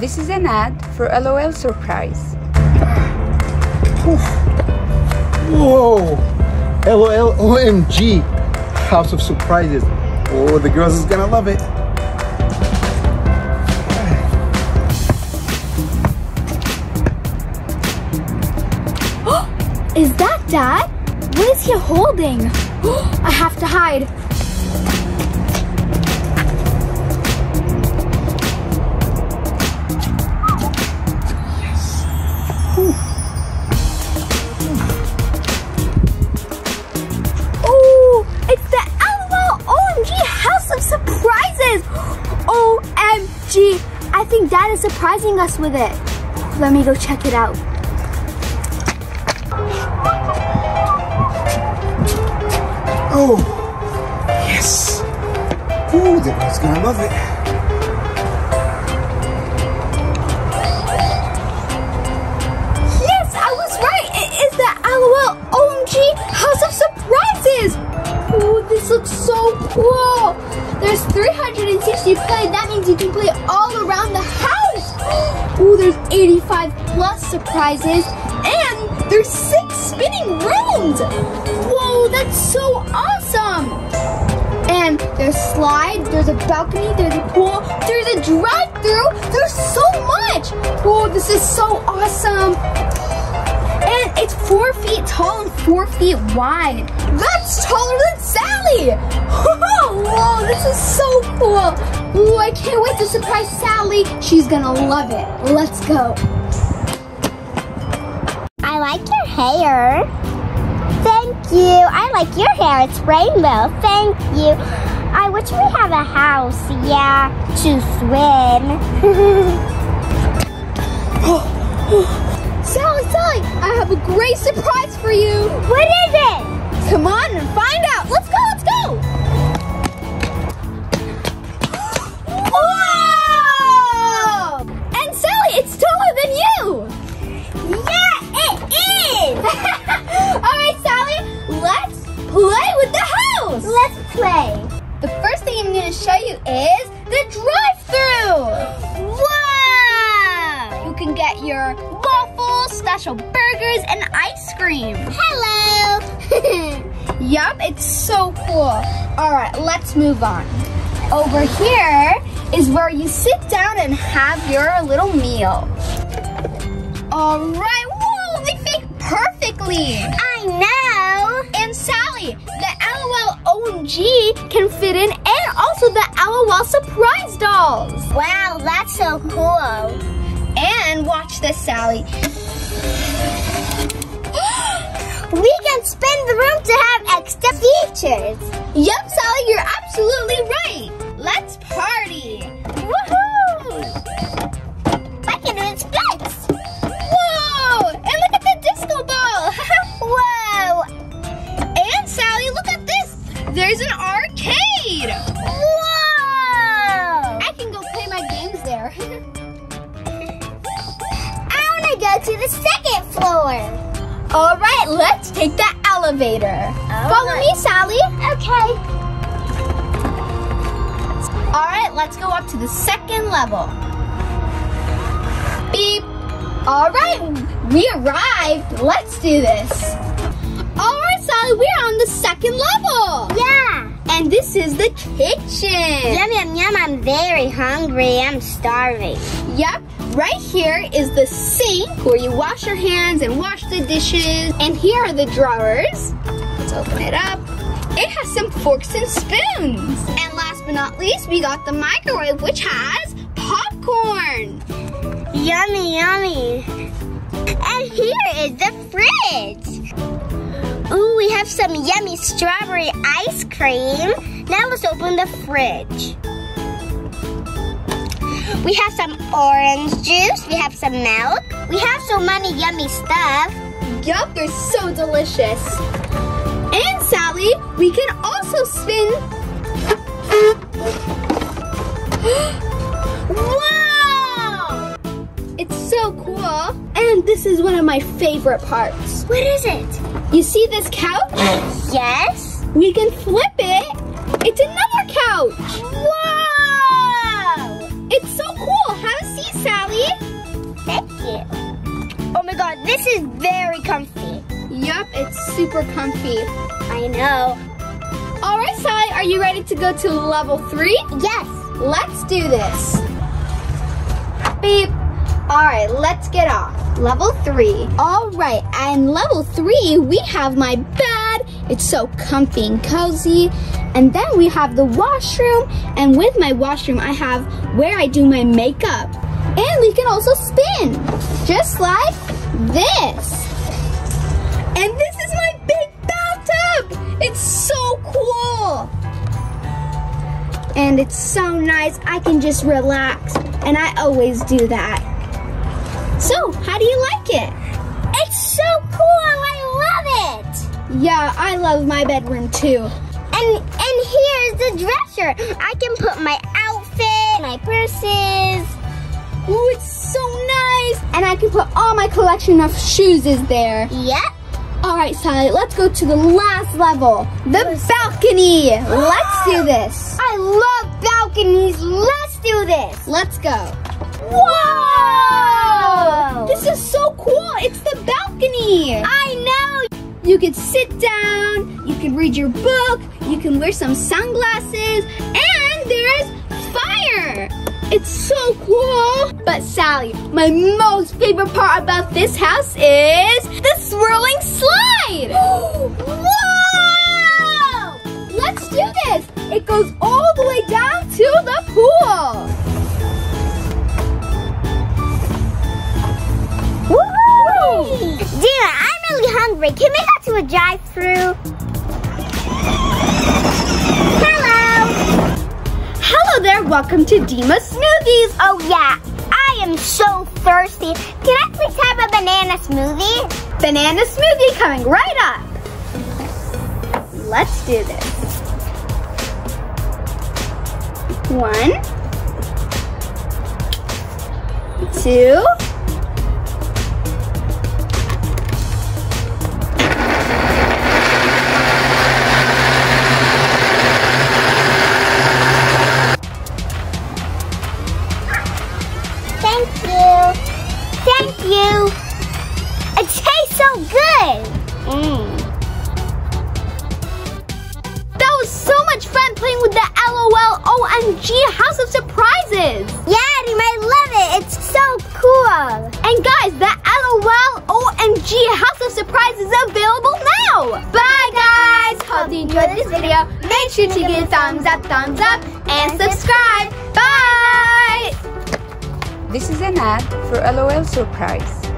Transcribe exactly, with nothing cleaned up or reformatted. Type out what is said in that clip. This is an ad for LOL Surprise. Whoa! LOL O M G! House of Surprises. Oh, the girls is gonna love it. Is that Dad? What is he holding? I have to hide. Oh, it's the LOL O M G House of Surprises. O M G, I think Dad is surprising us with it. Let me go check it out. Oh, yes. Ooh, the girl's gonna love it. Yes, I was right. It is the LOL O M G House of Surprises. Ooh, this looks so cool. There's three hundred sixty play. That means you can play all around the house. Ooh, there's eighty-five plus surprises. And there's six spinning rooms. Whoa, that's so awesome! And there's slides, there's a balcony, there's a pool, there's a drive-thru. There's so much! Whoa, this is so awesome! And it's four feet tall and four feet wide. That's taller than Sally! Whoa, this is so cool! Ooh, I can't wait to surprise Sally. She's gonna love it. Let's go. I like your hair. Thank you. I like your hair. It's rainbow. Thank you. I wish we have a house. Yeah, to swim. Sally, Sally, I have a great surprise for you. What is it? Come on and find out. Let's go. Let's go. Whoa! And Sally, it's taller than you. Yeah. Alright, Sally, let's play with the house! Let's play! The first thing I'm going to show you is the drive-thru! Wow! You can get your waffles, special burgers, and ice cream! Hello! Yup, it's so cool! Alright, let's move on. Over here is where you sit down and have your little meal. Alright, whoa! They fake perfectly! I know! And Sally, the LOL O M G can fit in, and also the LOL Surprise dolls! Wow, that's so cool! And watch this, Sally. We can spin the room to have extra features! Yep, Sally, you're absolutely right! Let's party! Woohoo! I can do splits! Whoa! And Sally, look at this! There's an arcade! Whoa! I can go play my games there. I wanna go to the second floor. Alright, let's take the elevator. Oh, Follow nice. me, Sally. Okay. Alright, let's go up to the second level. Beep. Alright, we arrived. Let's do this. Alright, Sally, we're on the second level. Yeah. And this is the kitchen. Yum, yum, yum. I'm very hungry. I'm starving. Yep. Right here is the sink where you wash your hands and wash the dishes. And here are the drawers. Let's open it up. It has some forks and spoons. And last but not least, we got the microwave, which has popcorn. Yummy, yummy. And here is the fridge. Ooh, we have some yummy strawberry ice cream. Now let's open the fridge. We have some orange juice. We have some milk. We have so many yummy stuff. Yup, they're so delicious. And Sally, we can also spin. Wow! It's so cool. And this is one of my favorite parts. What is it? You see this couch? Yes. We can flip it. It's another couch. Wow. It's so cool. Have a seat, Sally. cute. Oh my God, this is very comfy. Yup, it's super comfy. I know. All right, Sally, are you ready to go to level three? Yes. Let's do this. Beep. All right, let's get off. Level three. All right, and level three, we have my bed. It's so comfy and cozy. And then we have the washroom. And with my washroom, I have where I do my makeup. And we can also spin, just like this. And this is my big bathtub. It's so cool. And it's so nice. I can just relax. And I always do that. So, how do you like it? It's so cool, I love it. Yeah, I love my bedroom too. And and here's the dresser. I can put my outfit, my purses. Ooh, it's so nice. And I can put all my collection of shoes is there. Yep. All right, Sally, let's go to the last level, the balcony. Let's do this. I love balconies. Let's do this. Let's go. Whoa! This is so cool. It's the balcony. I know. You can sit down. You can read your book. You can wear some sunglasses. And there's fire. It's so cool. But Sally, my most favorite part about this house is the swirling slide. Whoa! Let's do this. It goes all the way down to the pool. Woo! Dima, I'm really hungry. Can we go to a drive-thru? Hello. Hello there, welcome to Dima Smoothies. Oh yeah, I am so thirsty. Can I please have a banana smoothie? Banana smoothie coming right up. Let's do this. One, two, House of Surprises. Yeah, Dima, I love it. It's so cool. And guys, the LOL O M G House of Surprises is available now. Bye, guys. Hope you enjoyed this video. Make sure to give it a thumbs up, thumbs up, and subscribe. Bye. This is an ad for LOL Surprise.